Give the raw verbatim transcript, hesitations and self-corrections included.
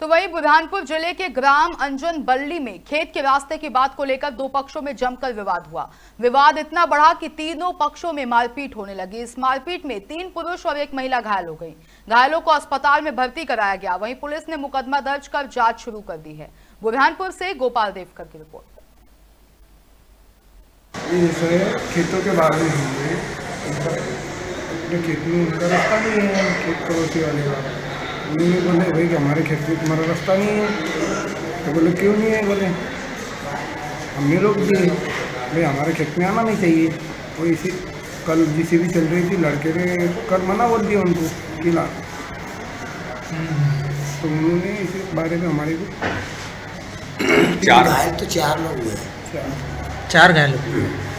तो वहीं बुरहानपुर जिले के ग्राम अंजन बल्ली में खेत के रास्ते की बात को लेकर दो पक्षों में जमकर विवाद हुआ। विवाद इतना बढ़ा कि तीनों पक्षों में मारपीट होने लगी। इस मारपीट में तीन पुरुष और एक महिला घायल हो गई। घायलों को अस्पताल में भर्ती कराया गया। वहीं पुलिस ने मुकदमा दर्ज कर जांच शुरू कर दी है। बुरहानपुर से गोपाल देवकर की रिपोर्ट। खेतों के बाद में उन्होंने बोले भाई कि हमारे खेत में तुम्हारा रास्ता नहीं है। तो बोले क्यों नहीं है? बोले हम ये लोग भी भाई हमारे खेत में आना नहीं चाहिए। वो इसी कल जिसे भी चल रही थी लड़के ने कल मना बोल दिया उनको कि ला। तो उन्होंने इस बारे में हमारे को चार घायल तो चार लोग हुए चार घायल हुए।